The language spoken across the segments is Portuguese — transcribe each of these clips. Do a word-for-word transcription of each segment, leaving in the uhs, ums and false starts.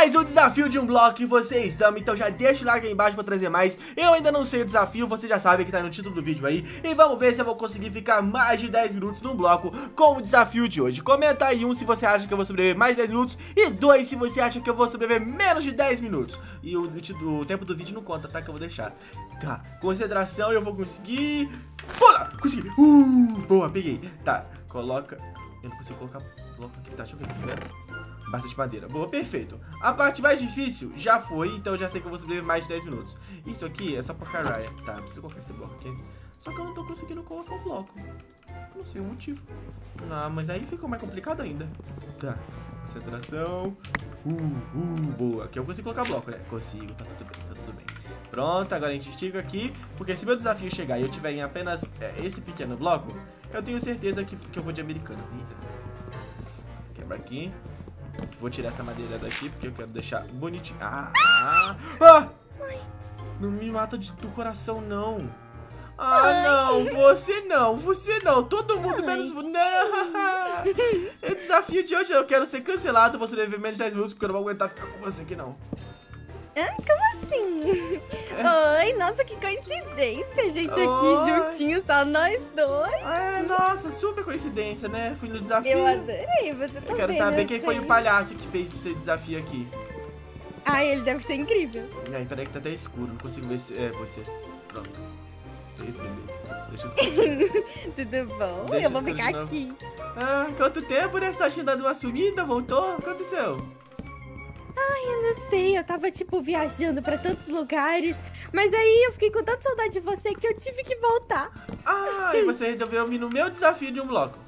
mais um desafio de um bloco que vocês amam, então já deixa o like aí embaixo pra trazer mais. Eu ainda não sei o desafio, você já sabe que tá no título do vídeo aí. E vamos ver se eu vou conseguir ficar mais de dez minutos num bloco com o desafio de hoje. Comenta aí um se você acha que eu vou sobreviver mais de dez minutos e dois se você acha que eu vou sobreviver menos de dez minutos. E o, o tempo do vídeo não conta, tá? Que eu vou deixar. Tá, concentração, eu vou conseguir... Boa! Consegui! Uh, boa, peguei. Tá, coloca... Eu não consigo colocar bloco aqui, tá? Deixa eu ver aqui, né? Basta de madeira. Boa, perfeito. A parte mais difícil já foi, então já sei que eu vou sobreviver mais de dez minutos. Isso aqui é só pra caralho. Tá, preciso colocar esse bloco aqui. Só que eu não tô conseguindo colocar o bloco. Não sei o motivo. Ah, mas aí ficou mais complicado ainda. Tá, concentração. Uh, uh, boa. Aqui eu consigo colocar bloco, né? Consigo, tá tudo bem, tá tudo bem. Pronto, agora a gente estica aqui. Porque se meu desafio chegar e eu tiver em apenas é, esse pequeno bloco, eu tenho certeza que, que eu vou de americano. Eita. Quebra aqui. Vou tirar essa madeira daqui porque eu quero deixar bonitinho. Ah, ah, ah. Não me mata de, do coração, não. Ah, não, você não, você não. Todo mundo menos... Não. O desafio de hoje, eu quero ser cancelado. Você deve ver menos de dez minutos porque eu não vou aguentar ficar com você aqui, não. Ah, como assim? É. Oi, nossa, que coincidência, a gente Oi. aqui juntinho, só nós dois. É, nossa, super coincidência, né? Fui no desafio. Eu adorei, você também. Eu quero saber quem foi o palhaço que fez esse desafio aqui. Ah, ele deve ser incrível. É, peraí que tá até escuro, não consigo ver se... É, você. Pronto. Eita, beleza. Deixa eu Tudo bom? Deixa eu vou ficar aqui. Ah, quanto tempo, né? Você tá achando dando uma sumida, voltou? O que aconteceu? Ai, eu não sei, eu tava, tipo, viajando pra tantos lugares, mas aí eu fiquei com tanta saudade de você que eu tive que voltar. Ah, e você resolveu vir no meu desafio de um bloco.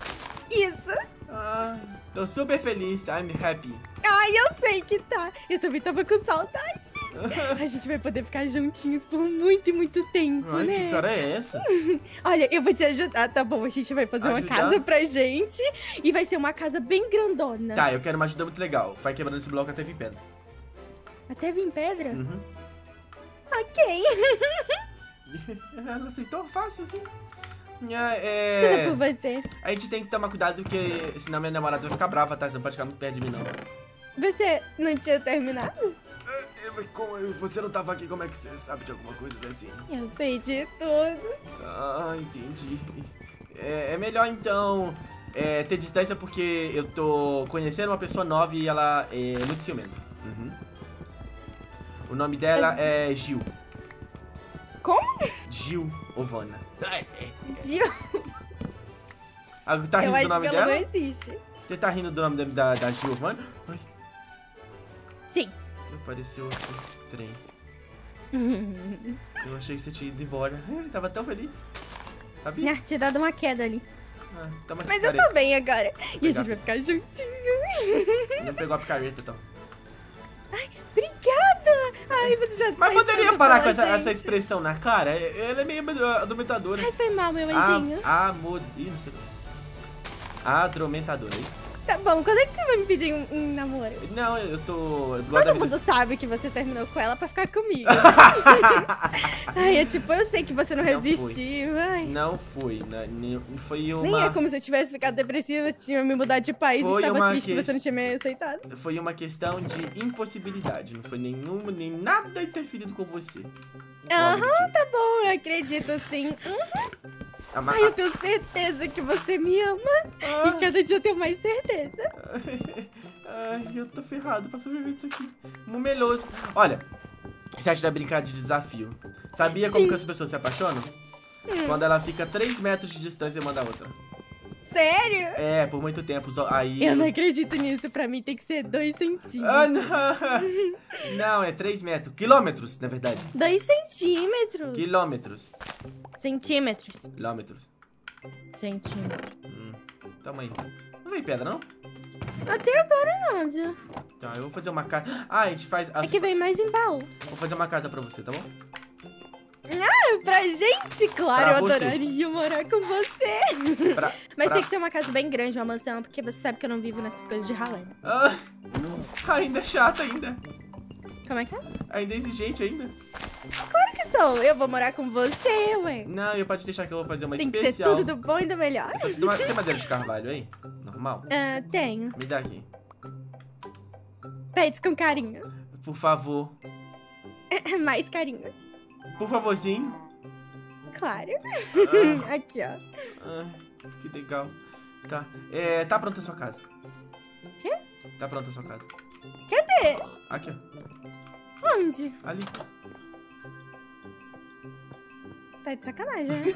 Isso. Ah, tô super feliz, I'm happy. Ai, eu sei que tá, eu também tava com saudade. A gente vai poder ficar juntinhos por muito e muito tempo, Ai, né? Que cara é essa? Olha, eu vou te ajudar, tá bom? A gente vai fazer ajudar? uma casa pra gente e vai ser uma casa bem grandona. Tá, eu quero uma ajuda muito legal. Vai quebrando esse bloco até vir pedra. Até vir pedra? Uhum. Ok. Ela aceitou fácil, assim. É... Tudo por você. A gente tem que tomar cuidado, porque senão minha namorada vai ficar brava, tá? Você não pode ficar muito perto de mim, não. Você não tinha terminado? Você não tava aqui, como é que você sabe de alguma coisa assim? Eu sei de tudo. Ah, entendi. É, é melhor, então, é, ter distância, porque eu tô conhecendo uma pessoa nova e ela é muito ciumenta. Uhum. O nome dela é, é Gil. Como? Gil Ovana. Gil? Tá rindo eu do nome dela? Não existe. Você tá rindo do nome da, da Gil Ovana? Ai. Sim. Apareceu aqui o trem. Eu achei que você tinha ido embora. Ele tava tão feliz. Sabia? Ah, tinha dado uma queda ali. Ah, tá uma Mas eu tô bem agora. E a gente vai ficar juntinho. Não pegou a picareta, então. Ai, obrigada! Ai, você já Mas poderia parar com essa, essa expressão na cara? Ela é meio atormentadora. Ai, foi mal, meu anjinho. A, a mod... Ih, não sei. Atormentadora, é isso? Tá bom, quando é que você vai me pedir um, um namoro? Não, eu tô... Eu Todo mundo vida... sabe que você terminou com ela pra ficar comigo. Ai, é tipo, eu sei que você não, não resistiu. Ai. Não foi, não, foi uma... Nem é como se eu tivesse ficado depressiva, tinha me mudado de país foi e estava triste que... que você não tinha me aceitado. Foi uma questão de impossibilidade, não foi nenhum, nem nada interferido com você. Aham, uhum, tá bom, eu acredito sim. Uhum. Ama... Ai, eu tenho certeza que você me ama. Ah. E cada dia eu tenho mais certeza. Ai, eu tô ferrado pra sobreviver isso aqui. Mumeloso. Olha, você acha da brincadeira de desafio? Sabia como Sim. que as pessoas se apaixonam? Hum. Quando ela fica três metros de distância e manda outra. Sério? É, por muito tempo. Aí eu não acredito nisso. Pra mim tem que ser dois centímetros. Ah, não. Não, é três metros. Quilômetros, na verdade. dois centímetros. Quilômetros. Centímetros. Quilômetros. Centímetros. Hum, toma aí. Não vem pedra, não? Até agora nada. Tá, eu vou fazer uma casa. Ah, a gente faz... As... É que vem mais em baú. Vou fazer uma casa pra você, tá bom? Ah, pra gente, claro, pra eu você. adoraria morar com você. Pra, Mas pra... tem que ter uma casa bem grande, uma mansão, porque você sabe que eu não vivo nessas coisas de ralé. Ah, ainda chata, ainda. Como é que é? Ainda exigente, ainda. Claro que sou, eu vou morar com você, ué. Não, eu posso deixar que eu vou fazer uma tem especial. Tem que ser tudo do bom e do melhor. Tem madeira de carvalho aí? Normal? Ah, tenho. Me dá aqui. Pede com carinho. Por favor. Mais carinho. Por favorzinho. Claro. Ah. Aqui, ó. Ah, que legal. Tá. É, tá pronta a sua casa. Quê? Tá pronta a sua casa. Cadê? Aqui, ó. Onde? Ali. Tá de sacanagem, né?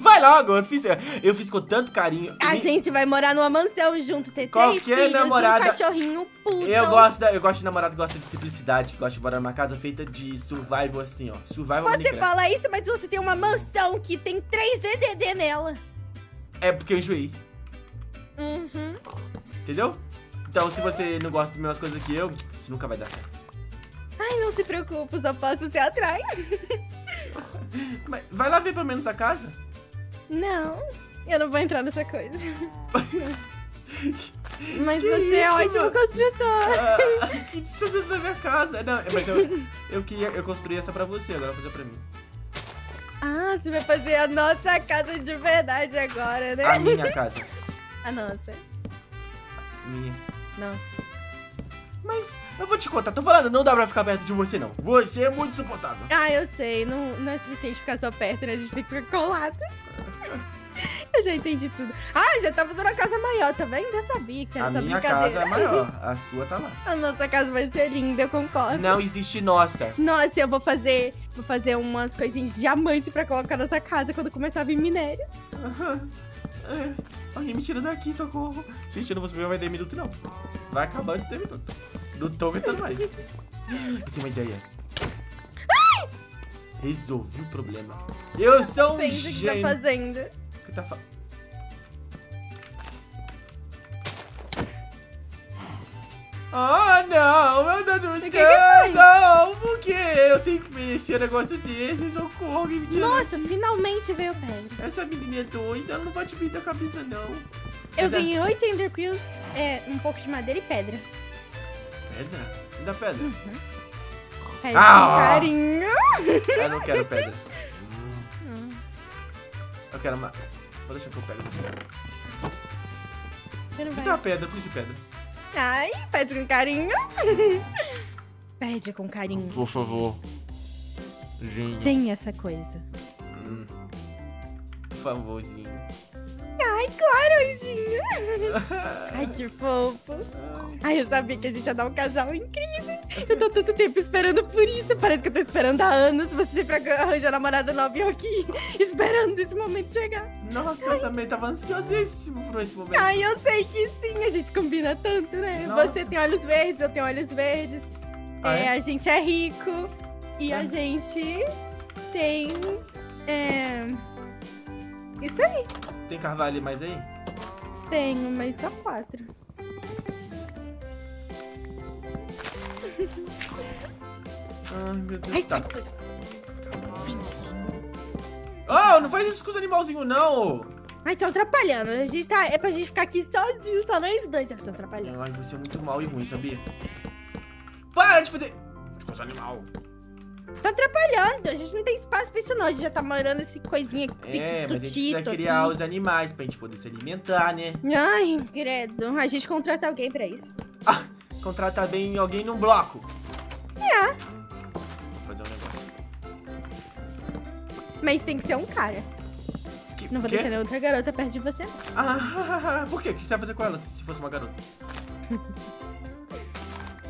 Vai logo, eu fiz, eu fiz com tanto carinho. A gente vai morar numa mansão junto, ter três filhos, namorada, um cachorrinho, puto. Eu gosto, da, eu gosto de namorado que gosta de simplicidade, que gosta de morar numa casa feita de survival assim, ó. Survival Você fala isso, mas você tem uma mansão que tem três D D D nela. É porque eu enjoei. Uhum. Entendeu? Então se você não gosta das mesmas coisas que eu, isso nunca vai dar certo. Ai, não se preocupe, os apostos se atraem. Vai lá ver pelo menos a casa? Não, eu não vou entrar nessa coisa. Mas que você isso, é ótimo mano? Construtor. Ah, que desastre da minha casa. Não, mas eu, eu, queria, eu construí essa pra você, agora eu vou fazer pra mim. Ah, você vai fazer a nossa casa de verdade agora, né? A minha casa. A nossa. Minha. Nossa. Mas eu vou te contar, tô falando, não dá pra ficar perto de você, não. Você é muito insuportável. Ah, eu sei, não, não é suficiente ficar só perto, né? A gente tem que ficar colado. Eu já entendi tudo. Ah, já tá fazendo a casa maior, tá vendo? Eu sabia que era essa brincadeira. A minha casa é maior, a sua tá lá. A nossa casa vai ser linda, eu concordo. Não existe nossa. Nossa, eu vou fazer, vou fazer umas coisinhas de diamante pra colocar nessa casa quando começar a vir minério. Alguém me tira daqui, socorro. Gente, eu não vou subir, vai ter minuto, não. Vai acabar antes de ter minuto. Não tô aguentando mais. Eu tenho uma ideia. Ai! Resolvi o problema. Eu sou um gênio. O que tá fazendo? O que tá fa... Oh, não! Meu Deus do céu! Que que não! Por que eu tenho que merecer um negócio desse? Socorro, alguém me tira. Nossa, daqui. Finalmente veio pedra. Essa menininha é doida, ela não vai te pintar a cabeça, não. Eu ganhei oito enderpearls, é, um pouco de madeira e pedra. Pedra? Me dá pedra. Uhum. Pedra ah! Carinho. Eu não quero pedra. Hum. Eu quero uma... Vou deixar que eu pego. Me dá pedra, puxa de pedra. Ai, pede com carinho. Pede com carinho. Por favor. Gente. Sem essa coisa. Hum. Por favorzinho. Ai, claro, anjinho. Ai, que fofo. Ai, eu sabia que a gente ia dar um casal incrível. Eu tô tanto tempo esperando por isso. Parece que eu tô esperando há anos você pra arranjar namorada nova e eu aqui esperando esse momento chegar. Nossa, ai. Eu também tava ansiosíssimo por esse momento. Ai, eu sei que sim. A gente combina tanto, né? Nossa. Você tem olhos verdes, eu tenho olhos verdes. Ah, é, é? A gente é rico. E é. A gente tem... É... Isso aí. Tem carvalho mais aí? Tenho, mas só quatro. Ai, meu Deus. Ai, tá. Coisa. Oh, não faz isso com os animalzinhos, não. Ai, estão atrapalhando. A gente tá... É pra gente ficar aqui sozinho, só nós dois. Estão atrapalhando. Ai, você é muito mal e ruim, sabia? Para de fazer... Com os animal. Tá atrapalhando, a gente não tem espaço pra isso não, a gente já tá morando esse coisinha aqui. É, mas a gente precisa criar aqui. Os animais pra gente poder se alimentar, né? Ai, credo, a gente contrata alguém pra isso. Ah, contrata bem alguém num bloco. É. Vou fazer um negócio. Mas tem que ser um cara. Que, não vou que? Deixar outra garota perto de você. Ah, por quê? O que você vai fazer com ela se fosse uma garota?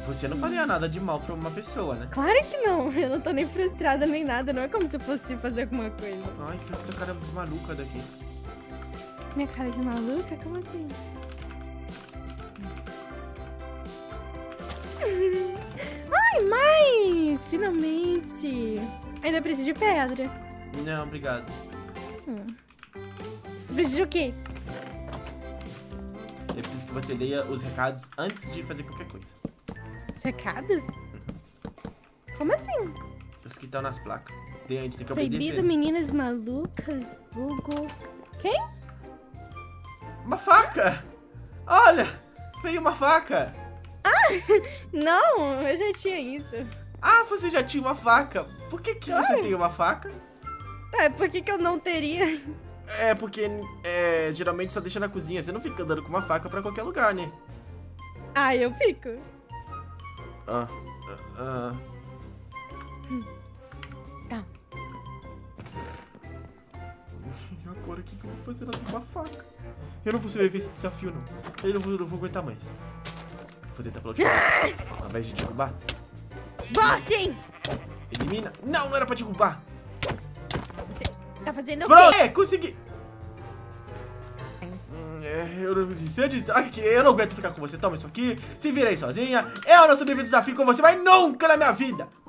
Você não faria nada de mal pra uma pessoa, né? Claro que não. Eu não tô nem frustrada nem nada. Não é como se fosse fazer alguma coisa. Ai, que essa cara de maluca daqui. Minha cara de maluca? Como assim? Ai, mas... Finalmente. Ainda preciso de pedra. Não, obrigado. Hum. Você precisa de o quê? Eu preciso que você leia os recados antes de fazer qualquer coisa. Recados? Como assim? Os que estão nas placas. Tem, a gente tem que obedecer. Proibido meninas malucas, Google... Quem? Uma faca! Olha! Veio uma faca! Ah! Não, eu já tinha isso. Ah, você já tinha uma faca. Por que que você tem uma faca? É, por que que eu não teria? É, porque é, geralmente só deixa na cozinha. Você não fica andando com uma faca pra qualquer lugar, né? Ah, eu fico. Ah, ah, ah. Hum. Tá. E agora o que eu vou fazer lá com uma faca? Eu não vou sobreviver esse desafio, não. Eu não vou, eu não vou aguentar mais. Vou tentar pela última vez. Ao invés de derrubar. Bossing! Elimina. Não, não era pra derrubar. Tá fazendo Pronto. o quê? É, consegui. Eu não sei se eu não aguento ficar com você. Toma isso aqui. Se vira aí sozinha. Eu não sobrevivi o desafio com você, mas nunca na minha vida.